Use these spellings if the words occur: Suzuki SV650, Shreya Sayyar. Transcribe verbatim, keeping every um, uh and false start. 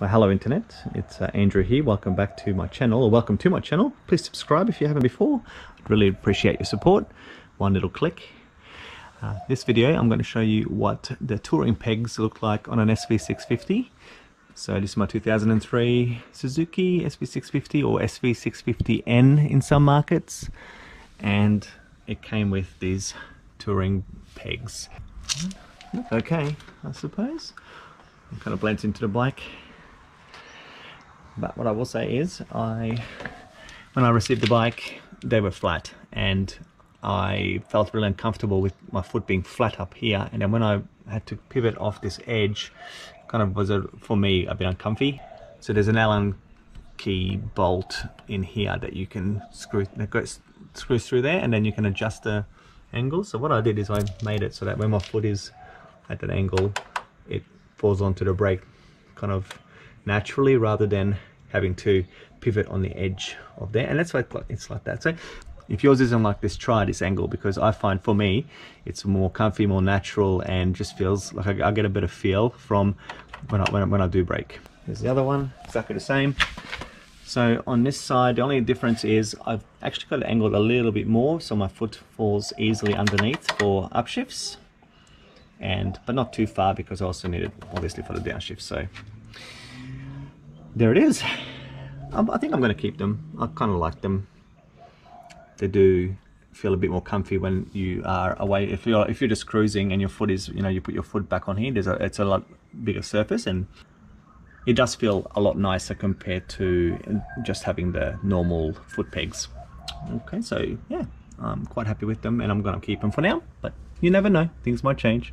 Well, hello internet, it's uh, Andrew here. Welcome back to my channel, or welcome to my channel. Please subscribe if you haven't before. I'd really appreciate your support. One little click. Uh, this video I'm going to show you what the touring pegs look like on an S V six fifty. So this is my two thousand three Suzuki S V six fifty, or S V six fifty N in some markets, and it came with these touring pegs. Okay, I suppose it kind of blends into the bike. But what I will say is, I, when I received the bike, they were flat, and I felt really uncomfortable with my foot being flat up here. And then when I had to pivot off this edge, kind of was a, for me a bit uncomfy. So there's an Allen key bolt in here that you can screw that goes screw through there, and then you can adjust the angle. So what I did is I made it so that when my foot is at that angle, it falls onto the brake, kind of naturally, rather than having to pivot on the edge of there. And that's why it's like that. So if yours isn't like this, try this angle, because I find for me it's more comfy, more natural, and just feels like I, I get a better feel from when I, when I, when I do brake. There's the other one, exactly the same. So on this side, the only difference is I've actually got it angled a little bit more, so my foot falls easily underneath for upshifts, and but not too far, because I also need it obviously for the downshift. So there it is. I think I'm going to keep them. I kind of like them. They do feel a bit more comfy when you are away. If you're if you're just cruising and your foot is, you know, you put your foot back on here, there's a, it's a lot bigger surface, and it does feel a lot nicer compared to just having the normal foot pegs. Okay, so yeah, I'm quite happy with them, and I'm going to keep them for now. But you never know, things might change.